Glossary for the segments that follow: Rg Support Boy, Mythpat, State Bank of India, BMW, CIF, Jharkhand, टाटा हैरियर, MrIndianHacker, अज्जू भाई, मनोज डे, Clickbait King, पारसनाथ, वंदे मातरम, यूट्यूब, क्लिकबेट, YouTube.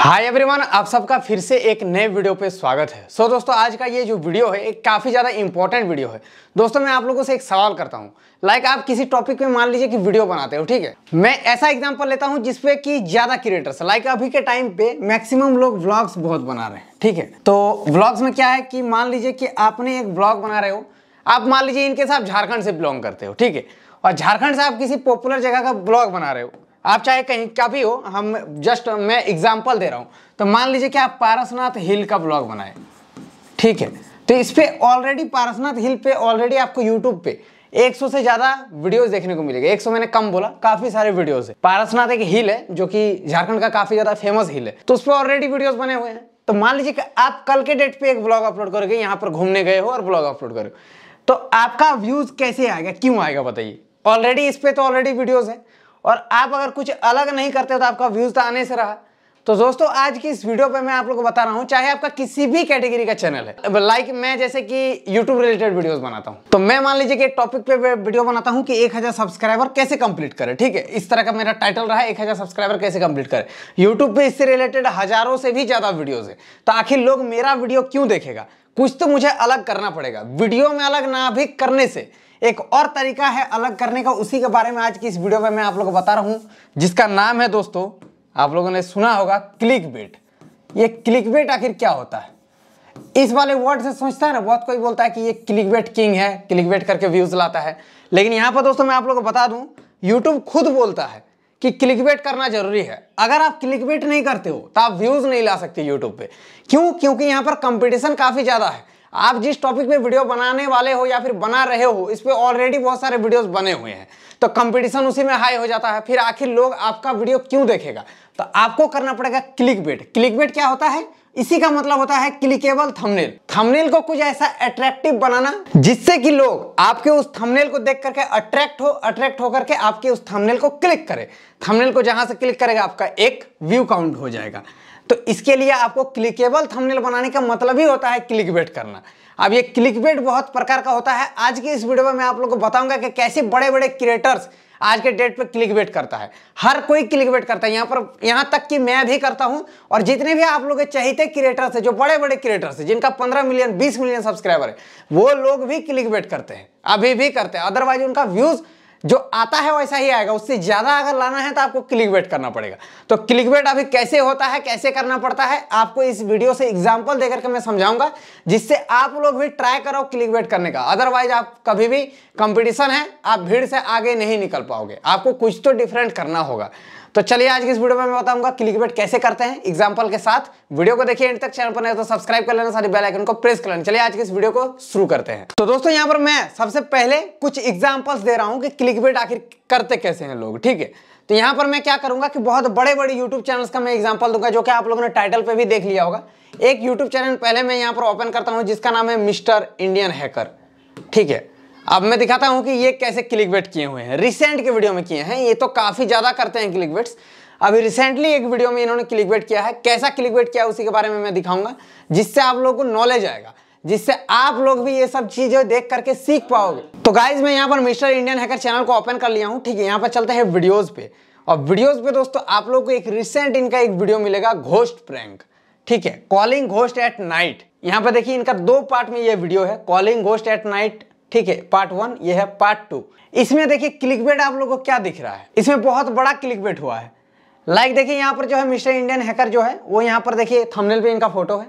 Hi everyone, आप सबका फिर से एक नए वीडियो पे स्वागत है। सो दोस्तों, आज का ये जो वीडियो है एक काफ़ी ज़्यादा इंपॉर्टेंट वीडियो है। दोस्तों, मैं आप लोगों से एक सवाल करता हूँ, आप किसी टॉपिक पे मान लीजिए कि वीडियो बनाते हो, ठीक है। मैं ऐसा एग्जांपल लेता हूँ जिसपे कि ज़्यादा क्रिएटर्स अभी के टाइम पे मैक्सिमम लोग व्लॉग्स बहुत बना रहे हैं, ठीक है। तो व्लॉग्स में क्या है कि मान लीजिए कि आपने एक व्लॉग बना रहे हो, आप मान लीजिए इनके साथ झारखंड से बिलोंग करते हो, ठीक है, और झारखंड से आप किसी पॉपुलर जगह का व्लॉग बना रहे हो, आप चाहे कहीं का भी हो, हम जस्ट मैं एग्जांपल दे रहा हूं। तो मान लीजिए कि आप पारसनाथ हिल का ब्लॉग बनाए, ठीक है। तो इस पे ऑलरेडी पारसनाथ हिल पे ऑलरेडी आपको यूट्यूब पे 100 से ज़्यादा वीडियोस देखने को मिलेगा। 100 मैंने कम बोला, काफ़ी सारे वीडियोस है। पारसनाथ एक हिल है जो कि झारखंड का काफ़ी ज़्यादा फेमस हिल है, तो उस पर ऑलरेडी वीडियोज़ बने हुए हैं। तो मान लीजिए कि आप कल के डेट पर एक ब्लॉग अपलोड करोगे, यहाँ पर घूमने गए हो और ब्लॉग अपलोड करो, तो आपका व्यूज़ कैसे आएगा, क्यों आएगा, बताइए। ऑलरेडी इस पर तो ऑलरेडी वीडियोज़ है, और आप अगर कुछ अलग नहीं करते हो तो आपका व्यूज़ तो आने से रहा। तो दोस्तों, आज की इस वीडियो पे मैं आप लोगों को बता रहा हूँ, चाहे आपका किसी भी कैटेगरी का चैनल है, लाइक मैं जैसे कि यूट्यूब रिलेटेड वीडियोस बनाता हूँ, तो मैं मान लीजिए कि एक टॉपिक पे वीडियो बनाता हूँ कि 1000 सब्सक्राइबर कैसे कंप्लीट करें, ठीक है। इस तरह का मेरा टाइटल रहा है, 1000 सब्सक्राइबर कैसे कंप्लीट करें। यूट्यूब पर इससे रिलेटेड हज़ारों से भी ज़्यादा वीडियोज़ है, तो आखिर लोग मेरा वीडियो क्यों देखेगा, कुछ तो मुझे अलग करना पड़ेगा। वीडियो में अलग ना भी करने से एक और तरीका है अलग करने का, उसी के बारे में आज की इस वीडियो में मैं आप लोगों को बता रहा हूँ, जिसका नाम है दोस्तों, आप लोगों ने सुना होगा, क्लिकबेट। ये क्लिकबेट आखिर क्या होता है, इस वाले वर्ड से सोचता है ना बहुत कोई, बोलता है कि ये क्लिकबेट किंग है, क्लिकबेट करके व्यूज़ लाता है। लेकिन यहाँ पर दोस्तों मैं आप लोगों को बता दूँ, यूट्यूब खुद बोलता है कि क्लिकबेट करना जरूरी है। अगर आप क्लिकबेट नहीं करते हो तो आप व्यूज़ नहीं ला सकते यूट्यूब पर। क्यों? क्योंकि यहाँ पर कंपटीशन काफ़ी ज़्यादा है। आप जिस टॉपिक पे वीडियो बनाने वाले हो या फिर बना रहे हो, इस पे ऑलरेडी बहुत सारे वीडियोस बने हुए हैं, तो कंपटीशन उसी में हाई हो जाता है। फिर आखिर लोग आपका वीडियो क्यों देखेगा, तो आपको करना पड़ेगा क्लिकबेट। क्लिकबेट क्या होता है, इसी का मतलब होता है क्लिकेबल थंबनेल। थंबनेल को कुछ ऐसा अट्रैक्टिव बनाना जिससे कि लोग आपके उस थंबनेल को देख करके अट्रैक्ट होकर के आपके उस थंबनेल को क्लिक करें। थंबनेल को जहां से क्लिक करेगा आपका एक व्यू काउंट हो जाएगा। तो इसके लिए आपको क्लिकेबल थंबनेल बनाने का मतलब ही होता है क्लिकबेट करना। अब ये क्लिकबेट बहुत प्रकार का होता है। आज की इस वीडियो में मैं आप लोगों को बताऊंगा कि कैसे बड़े बड़े क्रिएटर्स आज के डेट पे क्लिकबेट करता है। हर कोई क्लिकबेट करता है, यहाँ तक कि मैं भी करता हूँ, और जितने भी आप लोग चाहते क्रिएटर्स है, जो बड़े बड़े क्रिएटर्स है जिनका 15 मिलियन 20 मिलियन सब्सक्राइबर है, वो लोग भी क्लिकबेट करते हैं, अभी भी करते हैं। अदरवाइज उनका व्यूज़ जो आता है वैसा ही आएगा, उससे ज़्यादा अगर लाना है तो आपको क्लिकबेट करना पड़ेगा। तो क्लिकबेट अभी कैसे होता है, कैसे करना पड़ता है, आपको इस वीडियो से एग्जांपल देकर के मैं समझाऊंगा, जिससे आप लोग भी ट्राई करो क्लिकबेट करने का। अदरवाइज आप कभी भी, कंपटीशन है, आप भीड़ से आगे नहीं निकल पाओगे, आपको कुछ तो डिफरेंट करना होगा। तो चलिए, आज की इस वीडियो में मैं बताऊंगा क्लिकबेट कैसे करते हैं एग्जाम्पल के साथ। वीडियो को देखिए एंड तक, चैनल पर नहीं तो सब्सक्राइब कर लेना, सारे बेल आइकन को प्रेस कर लेना। चलिए आज की इस वीडियो को शुरू करते हैं। तो दोस्तों, यहाँ पर मैं सबसे पहले कुछ एग्जाम्पल्स दे रहा हूँ कि क्लिकबेट आखिर करते कैसे हैं लोग, ठीक है। तो यहाँ पर मैं क्या करूँगा कि बहुत बड़े बड़े यूट्यूब चैनल्स का मैं एग्जाम्पल दूंगा, जो कि आप लोगों ने टाइटल पर भी देख लिया होगा। एक यूट्यूब चैनल पहले मैं यहाँ पर ओपन करता हूँ, जिसका नाम है मिस्टर इंडियन हैकर, ठीक है। अब मैं दिखाता हूं कि ये कैसे क्लिकबेट किए हुए हैं, रिसेंट के वीडियो में किए हैं। ये तो काफ़ी ज़्यादा करते हैं क्लिकबेट्स। अभी रिसेंटली एक वीडियो में इन्होंने क्लिकबेट किया है, कैसा क्लिकबेट किया है उसी के बारे में मैं दिखाऊंगा, जिससे आप लोगों को नॉलेज आएगा, जिससे आप लोग भी ये सब चीज़ें देख करके सीख पाओगे। तो गाइज, मैं यहाँ पर मिस्टर इंडियन हैकर चैनल को ओपन कर लिया हूँ, ठीक है। यहाँ पर चलते हैं वीडियोज़ पे, और वीडियोज़ पे दोस्तों आप लोग को एक रिसेंट इनका एक वीडियो मिलेगा, घोस्ट प्रैंक, ठीक है, कॉलिंग घोस्ट एट नाइट। यहाँ पर देखिए, इनका 2 पार्ट में ये वीडियो है, कॉलिंग घोस्ट एट नाइट, ठीक है, पार्ट 1, ये है पार्ट 2। इसमें देखिए क्लिकबेट आप लोगों को क्या दिख रहा है, इसमें बहुत बड़ा क्लिकबेट हुआ है। लाइक देखिए, यहाँ पर जो है मिस्टर इंडियन हैकर जो है वो, यहाँ पर देखिए थंबनेल पे इनका फोटो है,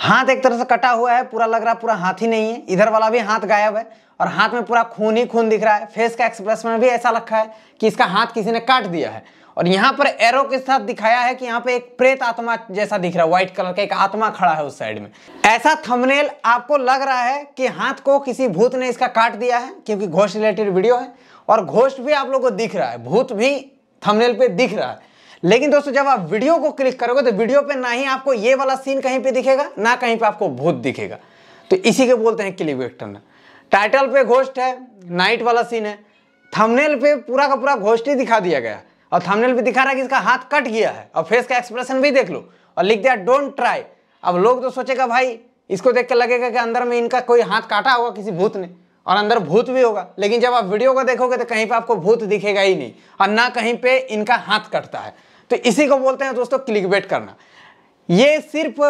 हाथ एक तरह से कटा हुआ है, पूरा लग रहा है पूरा हाथ ही नहीं है, इधर वाला भी हाथ गायब है, और हाथ में पूरा खून ही खून दिख रहा है। फेस का एक्सप्रेशन भी ऐसा रखा है कि इसका हाथ किसी ने काट दिया है, और यहाँ पर एरो के साथ दिखाया है कि यहाँ पे एक प्रेत आत्मा जैसा दिख रहा है, व्हाइट कलर का एक आत्मा खड़ा है उस साइड में। ऐसा थंबनेल आपको लग रहा है कि हाथ को किसी भूत ने इसका काट दिया है, क्योंकि घोस्ट रिलेटेड वीडियो है, और घोस्ट भी आप लोगों को दिख रहा है, भूत भी थंबनेल पे दिख रहा है। लेकिन दोस्तों, जब आप वीडियो को क्लिक करोगे तो वीडियो पे ना ही आपको ये वाला सीन कहीं पे दिखेगा, ना कहीं पे आपको भूत दिखेगा। तो इसी के बोलते हैं क्लिकबेट करना। टाइटल पे घोस्ट है, नाइट वाला सीन है, थंबनेल पे पूरा का पूरा घोस्ट ही दिखा दिया गया, और थंबनेल पे दिखा रहा है कि इसका हाथ कट गया है, और फेस का एक्सप्रेशन भी देख लो, और लिख दिया डोंट ट्राई। अब लोग तो सोचेगा भाई, इसको देख कर लगेगा कि अंदर में इनका कोई हाथ काटा होगा किसी भूत ने, और अंदर भूत भी होगा। लेकिन जब आप वीडियो को देखोगे तो कहीं पे आपको भूत दिखेगा ही नहीं, और ना कहीं पे इनका हाथ कटता है। तो इसी को बोलते हैं दोस्तों क्लिकबेट करना। ये सिर्फ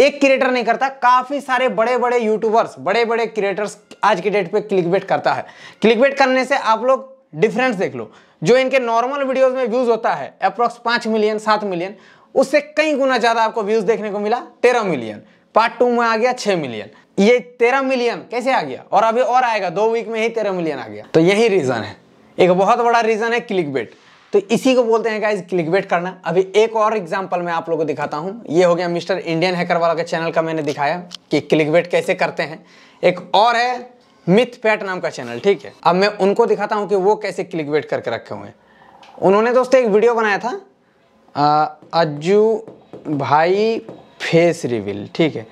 एक क्रिएटर नहीं करता, काफी सारे बड़े बड़े यूट्यूबर्स, बड़े बड़े क्रिएटर्स आज की डेट पे क्लिकबेट करता है। क्लिकबेट करने से आप लोग डिफरेंस देख लो, जो इनके नॉर्मल वीडियोस में व्यूज होता है अप्रॉक्स 5 मिलियन 7 मिलियन, उससे कई गुना ज्यादा आपको व्यूज देखने को मिला, 13 मिलियन। पार्ट 2 में आ गया 6 मिलियन। ये 13 मिलियन कैसे आ गया? और अभी और आएगा, 2 वीक में ही 13 मिलियन आ गया। तो यही रीजन है, एक बहुत बड़ा रीजन है क्लिकबेट। तो इसी को बोलते हैं गाइस क्लिकबेट करना। अभी एक और एग्जांपल मैं आप लोगों को दिखाता हूं। ये हो गया मिस्टर इंडियन हैकर वाला के चैनल का, मैंने दिखाया कि क्लिकबेट कैसे करते हैं। एक और है मिथपैट नाम का चैनल, ठीक है। अब मैं उनको दिखाता हूं कि वो कैसे क्लिकबेट करके रखे हुए हैं। उन्होंने दोस्तों एक वीडियो बनाया था, अज्जू भाई फेस रिवील, ठीक है,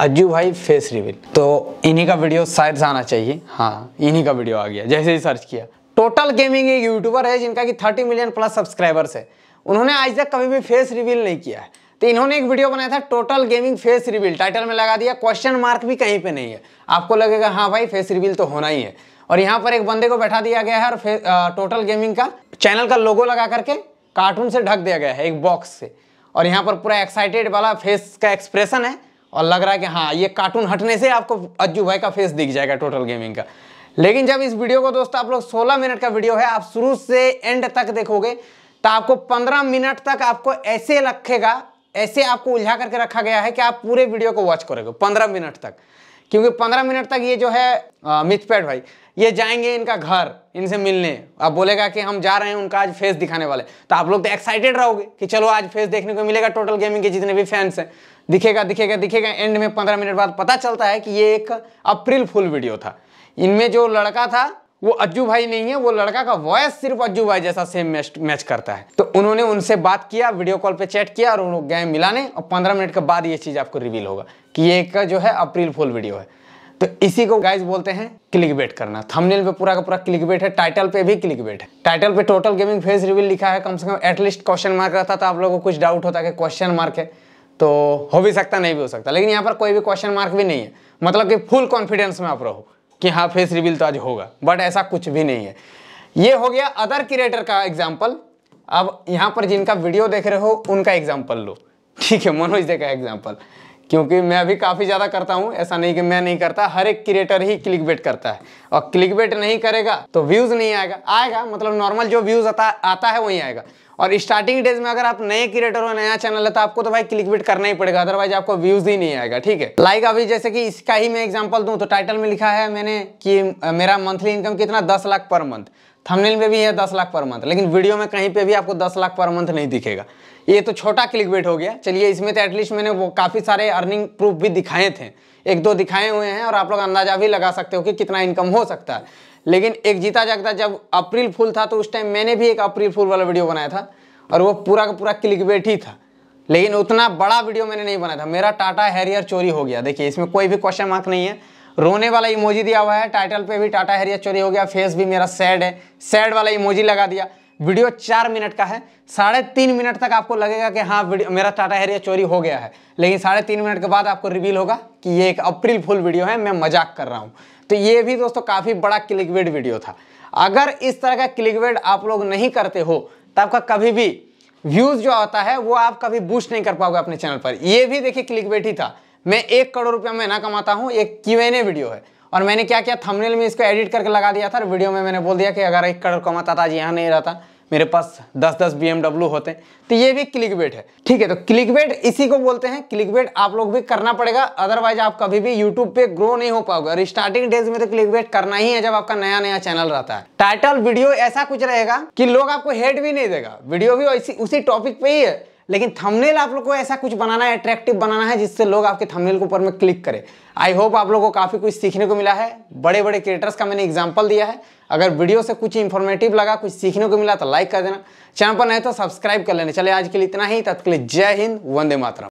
अज्जू भाई फेस रिवील। तो इन्हीं का वीडियो शायद आना चाहिए, हाँ इन्हीं का वीडियो आ गया जैसे ही सर्च किया। टोटल गेमिंग एक यूट्यूबर है जिनका कि 30 मिलियन प्लस सब्सक्राइबर्स है। उन्होंने आज तक कभी भी फेस रिवील नहीं किया है, तो इन्होंने एक वीडियो बनाया था total gaming face reveal, title में लगा दिया, क्वेश्चन मार्क भी कहीं पे नहीं है। आपको लगेगा हाँ भाई फेस रिवील तो होना ही है। और यहाँ पर एक बंदे को बैठा दिया गया है और टोटल गेमिंग का चैनल का लोगो लगा करके कार्टून से ढक दिया गया है एक बॉक्स से, और यहाँ पर पूरा एक्साइटेड वाला फेस का एक्सप्रेशन है और लग रहा है कि हाँ ये कार्टून हटने से आपको अज्जू भाई का फेस दिख जाएगा टोटल गेमिंग का। लेकिन जब इस वीडियो को दोस्तों आप लोग 16 मिनट का वीडियो है, आप शुरू से एंड तक देखोगे तो आपको 15 मिनट तक आपको ऐसे रखेगा, ऐसे आपको उलझा करके रखा गया है कि आप पूरे वीडियो को वॉच करोगे 15 मिनट तक। क्योंकि 15 मिनट तक ये जो है मिथपैट भाई, ये जाएंगे इनका घर, इनसे मिलने, आप बोलेगा कि हम जा रहे हैं उनका आज फेस दिखाने वाले, तो आप लोग तो एक्साइटेड रहोगे कि चलो आज फेस देखने को मिलेगा, टोटल गेमिंग के जितने भी फैंस हैं, दिखेगा दिखेगा दिखेगा। एंड में 15 मिनट बाद पता चलता है कि ये एक अप्रैल फुल वीडियो था। इनमें जो लड़का था वो अज्जू भाई नहीं है, वो लड़का का वॉयस सिर्फ अज्जू भाई जैसा सेम मैच करता है। तो उन्होंने उनसे बात किया, वीडियो कॉल पे चैट किया और उन लोग गए मिलाने, और 15 मिनट के बाद ये चीज आपको रिवील होगा कि ये एक जो है अप्रैल फुल वीडियो है। तो इसी को गाइज बोलते हैं क्लिकबेट करना। थंबनेल पे पूरा का पूरा क्लिकबेट है, टाइटल पे भी क्लिकबेट है। टाइटल पे टोटल गेमिंग फेस रिवील लिखा है, कम से कम एटलीस्ट क्वेश्चन मार्क रहता तो आप लोगों को कुछ डाउट होता कि क्वेश्चन मार्क है, तो हो भी सकता नहीं भी हो सकता, लेकिन यहाँ पर कोई भी क्वेश्चन मार्क भी नहीं है, मतलब कि फुल कॉन्फिडेंस में आप रहो कि हाँ फेस रिवील तो आज होगा, बट ऐसा कुछ भी नहीं है। ये हो गया अदर क्रिएटर का एग्जाम्पल। अब यहाँ पर जिनका वीडियो देख रहे हो उनका एग्जाम्पल लो, ठीक है, मनोज डे का एग्जाम्पल, क्योंकि मैं अभी काफ़ी ज़्यादा करता हूँ, ऐसा नहीं कि मैं नहीं करता, हर एक क्रिएटर ही क्लिकबेट करता है। और क्लिकबेट नहीं करेगा तो व्यूज़ नहीं आएगा, आएगा मतलब नॉर्मल जो व्यूज़ आता है वही आएगा। और स्टार्टिंग डेज में अगर आप नए क्रिएटर हो, नया चैनल है, तो आपको तो भाई क्लिकबेट करना ही पड़ेगा, अदरवाइज आपको व्यूज ही नहीं आएगा, ठीक है। लाइक अभी जैसे कि इसका ही मैं एग्जांपल दूं, तो टाइटल में लिखा है मैंने कि मेरा मंथली इनकम कितना 10 लाख पर मंथ, थंबनेल में भी है 10 लाख पर मंथ, लेकिन वीडियो में कहीं पे भी आपको 10 लाख पर मंथ नहीं दिखेगा। ये तो छोटा क्लिकबेट हो गया। चलिए इसमें तो एटलीस्ट मैंने वो काफ़ी सारे अर्निंग प्रूफ भी दिखाए थे, 1-2 दिखाए हुए हैं, और आप लोग अंदाजा भी लगा सकते हो कि कितना इनकम हो सकता है। लेकिन एक जीता जागता जब अप्रैल फुल था, तो उस टाइम मैंने भी एक अप्रैल फुल वाला वीडियो बनाया था और वो पूरा का पूरा क्लिकबेट ही था, लेकिन उतना बड़ा वीडियो मैंने नहीं बनाया था। मेरा टाटा हैरियर चोरी हो गया, देखिए इसमें कोई भी क्वेश्चन मार्क नहीं है, रोने वाला इमोजी दिया हुआ है, टाइटल पे भी टाटा हैरियर चोरी हो गया, फेस भी मेरा सैड है, सैड वाला इमोजी लगा दिया। वीडियो 4 मिनट का है, 3.5 मिनट तक आपको लगेगा कि हाँ मेरा टाटा हैरियर चोरी हो गया है, लेकिन 3.5 मिनट के बाद आपको रिवील होगा कि ये एक अप्रैल फुल वीडियो है, मैं मजाक कर रहा हूँ। तो ये भी दोस्तों काफ़ी बड़ा क्लिकबेट वीडियो था। अगर इस तरह का क्लिकबेट आप लोग नहीं करते हो तो आपका कभी भी व्यूज़ जो आता है वो आप कभी बूस्ट नहीं कर पाओगे अपने चैनल पर। ये भी देखिए क्लिकबेट ही था। मैं 1 करोड़ रुपया महीना कमाता हूँ, एक Q&A वीडियो है, और मैंने क्या किया, थंबनेल में इसको एडिट करके लगा दिया था और वीडियो में मैंने बोल दिया कि अगर 1 करोड़ कमाता था आज यहाँ नहीं रहता, मेरे पास 10-10 BMW होते। तो ये भी क्लिकबेट है, ठीक है। तो क्लिकबेट इसी को बोलते हैं, क्लिकबेट आप लोग भी करना पड़ेगा, अदरवाइज आप कभी भी YouTube पे ग्रो नहीं हो पाओगे। और स्टार्टिंग डेज में तो क्लिकबेट करना ही है जब आपका नया नया चैनल रहता है। टाइटल वीडियो ऐसा कुछ रहेगा कि लोग आपको हेट भी नहीं देगा, वीडियो भी उसी टॉपिक पे ही है, लेकिन थंबनेल आप लोग को ऐसा कुछ बनाना है, अट्रैक्टिव बनाना है, जिससे लोग आपके थंबनेल के ऊपर में क्लिक करें। आई होप आप लोगों को काफ़ी कुछ सीखने को मिला है, बड़े बड़े क्रिएटर्स का मैंने एग्जांपल दिया है। अगर वीडियो से कुछ इंफॉर्मेटिव लगा, कुछ सीखने को मिला तो लाइक कर देना, चैनल पर नए तो सब्सक्राइब कर लेना। चले आज के लिए इतना ही, तब तक के लिए जय हिंद, वंदे मातरम।